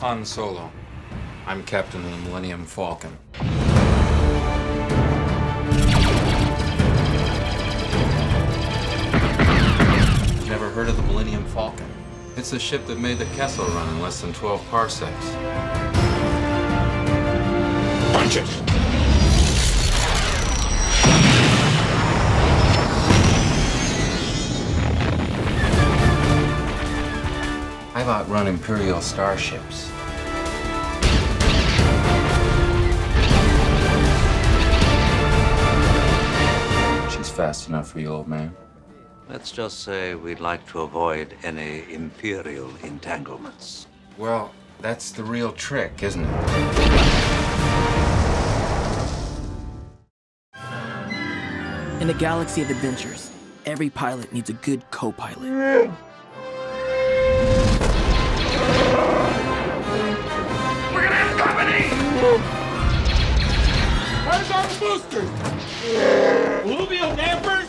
Han Solo. I'm captain of the Millennium Falcon. Never heard of the Millennium Falcon? It's a ship that made the Kessel Run in less than 12 parsecs. Punch it! I've outrun Imperial starships. She's fast enough for you, old man. Let's just say we'd like to avoid any Imperial entanglements. Well, that's the real trick, isn't it? In a galaxy of adventures, every pilot needs a good co-pilot. We're gonna have company! Where's all the boosters? Bluebeal dampers?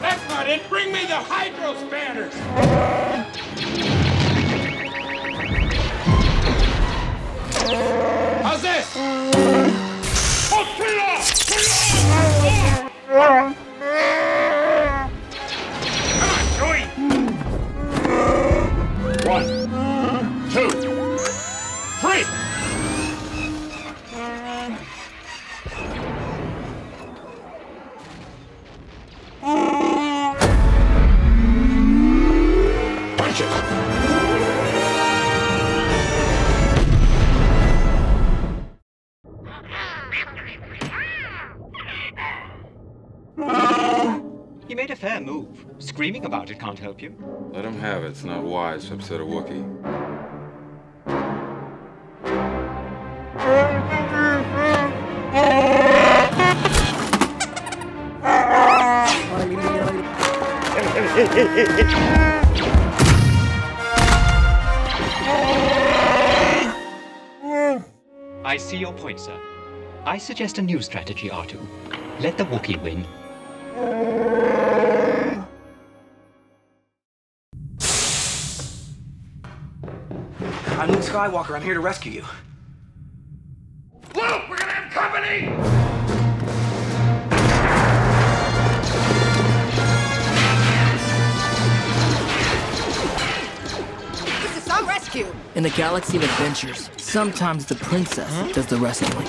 That's not it. Bring me the hydro spanners. How's this? Oh, turn it off! Turn it off! Come on, Chewie. 1, 2, 3. He made a fair move. Screaming about it can't help you. Let him have it. It's not wise to upset a Wookiee. I see your point, sir. I suggest a new strategy, R2. Let the Wookiee win. I'm Luke Skywalker. I'm here to rescue you. Luke, we're gonna have company! This is some rescue. In a galaxy of adventures, sometimes the princess does the rescuing.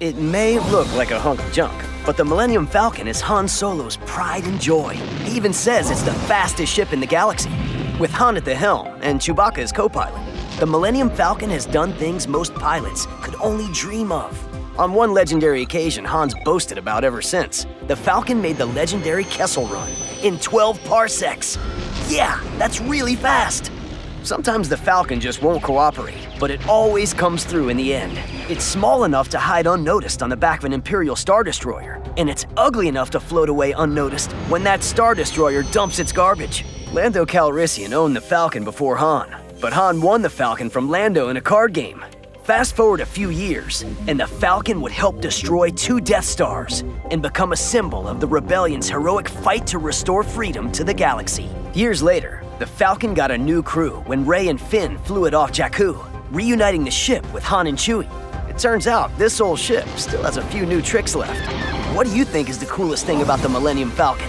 It may look like a hunk of junk, but the Millennium Falcon is Han Solo's pride and joy. He even says it's the fastest ship in the galaxy. With Han at the helm and Chewbacca as co-pilot, the Millennium Falcon has done things most pilots could only dream of. On one legendary occasion Han's boasted about ever since, the Falcon made the legendary Kessel Run in 12 parsecs. Yeah, that's really fast. Sometimes the Falcon just won't cooperate, but it always comes through in the end. It's small enough to hide unnoticed on the back of an Imperial Star Destroyer, and it's ugly enough to float away unnoticed when that Star Destroyer dumps its garbage. Lando Calrissian owned the Falcon before Han, but Han won the Falcon from Lando in a card game. Fast forward a few years, and the Falcon would help destroy 2 Death Stars and become a symbol of the Rebellion's heroic fight to restore freedom to the galaxy. Years later, the Falcon got a new crew when Rey and Finn flew it off Jakku, reuniting the ship with Han and Chewie. It turns out this old ship still has a few new tricks left. What do you think is the coolest thing about the Millennium Falcon?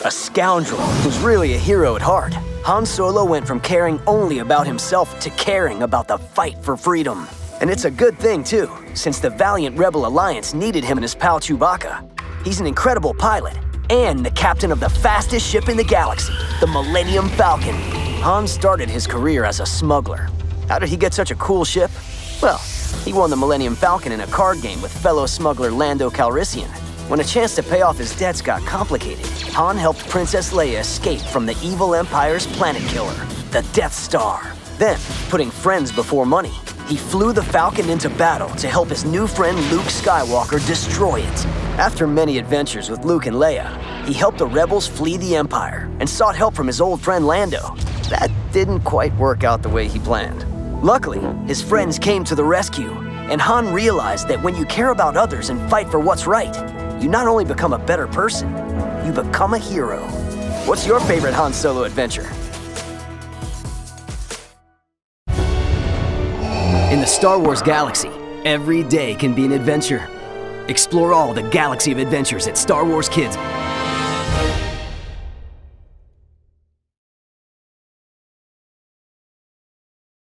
A scoundrel who's really a hero at heart, Han Solo went from caring only about himself to caring about the fight for freedom. And it's a good thing, too, since the Valiant Rebel Alliance needed him and his pal Chewbacca. He's an incredible pilot, and the captain of the fastest ship in the galaxy, the Millennium Falcon. Han started his career as a smuggler. How did he get such a cool ship? Well, he won the Millennium Falcon in a card game with fellow smuggler Lando Calrissian. When a chance to pay off his debts got complicated, Han helped Princess Leia escape from the evil Empire's planet killer, the Death Star. Then, putting friends before money, he flew the Falcon into battle to help his new friend Luke Skywalker destroy it. After many adventures with Luke and Leia, he helped the rebels flee the Empire and sought help from his old friend Lando. That didn't quite work out the way he planned. Luckily, his friends came to the rescue, and Han realized that when you care about others and fight for what's right, you not only become a better person, you become a hero. What's your favorite Han Solo adventure? In the Star Wars galaxy, every day can be an adventure. Explore all the galaxy of adventures at Star Wars Kids.